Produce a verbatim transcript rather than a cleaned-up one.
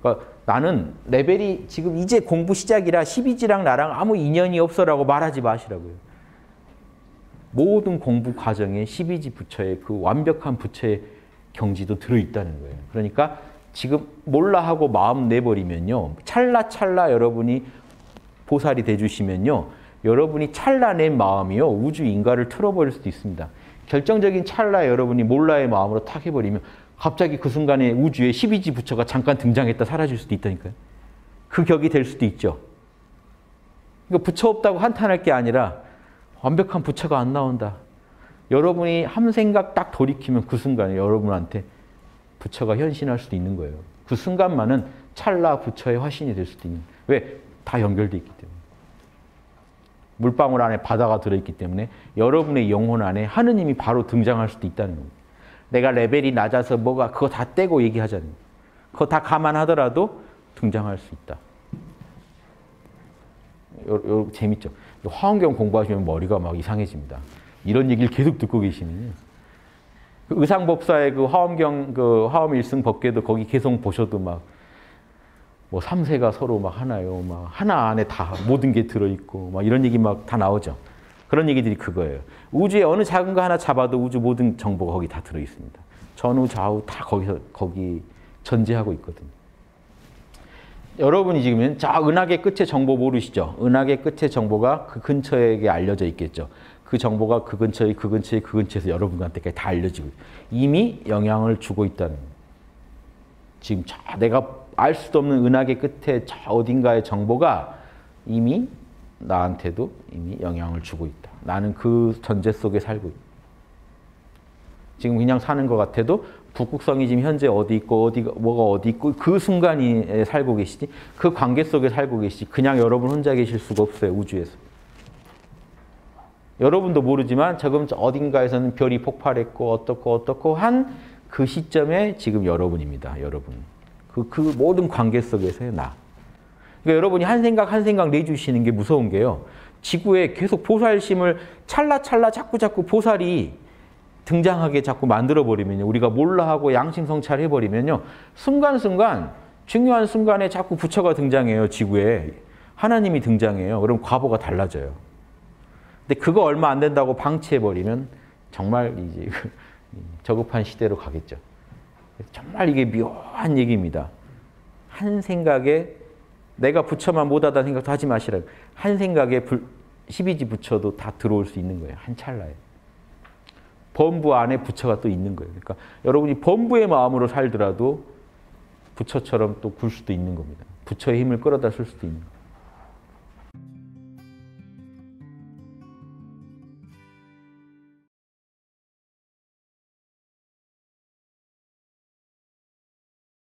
그러니까 나는 레벨이 지금 이제 공부 시작이라 십이지랑 나랑 아무 인연이 없어라고 말하지 마시라고요. 모든 공부 과정에 십이지 부처의 그 완벽한 부처의 경지도 들어있다는 거예요. 그러니까 지금 몰라 하고 마음 내버리면요. 찰나찰나 여러분이 보살이 돼주시면요. 여러분이 찰나낸 마음이요. 우주 인가를 틀어버릴 수도 있습니다. 결정적인 찰나에 여러분이 몰라의 마음으로 탁 해버리면 갑자기 그 순간에 우주에 십이지 부처가 잠깐 등장했다 사라질 수도 있다니까요. 그 격이 될 수도 있죠. 그러니까 부처 없다고 한탄할 게 아니라 완벽한 부처가 안 나온다. 여러분이 한 생각 딱 돌이키면 그 순간에 여러분한테 부처가 현신할 수도 있는 거예요. 그 순간만은 찰나 부처의 화신이 될 수도 있는. 왜? 다 연결돼 있기 때문에. 물방울 안에 바다가 들어있기 때문에 여러분의 영혼 안에 하느님이 바로 등장할 수도 있다는 겁니다. 내가 레벨이 낮아서 뭐가 그거 다 떼고 얘기하잖아요. 그거 다 감안하더라도 등장할 수 있다. 요, 요, 재밌죠? 화엄경 공부하시면 머리가 막 이상해집니다. 이런 얘기를 계속 듣고 계시면요. 그 의상법사의 그 화엄경, 그 화엄일승법계도 거기 계속 보셔도 막 뭐 삼세가 서로 막 하나요, 막 하나 안에 다 모든 게 들어있고 막 이런 얘기 막 다 나오죠. 그런 얘기들이 그거예요. 우주에 어느 작은 거 하나 잡아도 우주 모든 정보가 거기 다 들어있습니다. 전후, 좌우 다 거기서, 거기 전제하고 있거든요. 여러분이 지금 자 은하계 끝의 정보 모르시죠? 은하계 끝의 정보가 그 근처에게 알려져 있겠죠. 그 정보가 그 근처에, 그 근처에, 그 근처에서 여러분한테까지 다 알려지고 이미 영향을 주고 있다는 거예요. 지금 자 내가 알 수도 없는 은하계 끝에 저 어딘가의 정보가 이미 나한테도 이미 영향을 주고 있다. 나는 그 전제 속에 살고 있다. 지금 그냥 사는 것 같아도 북극성이 지금 현재 어디 있고 어디가 뭐가 어디 있고 그 순간에 살고 계시지 그 관계 속에 살고 계시지 그냥 여러분 혼자 계실 수가 없어요. 우주에서. 여러분도 모르지만 지금 어딘가에서는 별이 폭발했고 어떻고 어떻고 한 그 시점에 지금 여러분입니다. 여러분. 그, 그 모든 관계 속에서의 나. 그러니까 여러분이 한 생각 한 생각 내주시는 게 무서운 게요. 지구에 계속 보살심을 찰나찰나 자꾸 자꾸 보살이 등장하게 자꾸 만들어버리면요. 우리가 몰라하고 양심성찰해버리면요. 순간순간 중요한 순간에 자꾸 부처가 등장해요. 지구에. 하나님이 등장해요. 그럼 과보가 달라져요. 근데 그거 얼마 안 된다고 방치해버리면 정말 이제 저급한 시대로 가겠죠. 정말 이게 묘한 얘기입니다. 한 생각에 내가 부처만 못하다 생각도 하지 마시라. 한 생각에 십이지 부처도 다 들어올 수 있는 거예요. 한 찰나에. 범부 안에 부처가 또 있는 거예요. 그러니까 여러분이 범부의 마음으로 살더라도 부처처럼 또 굴 수도 있는 겁니다. 부처의 힘을 끌어다 쓸 수도 있는 거예요.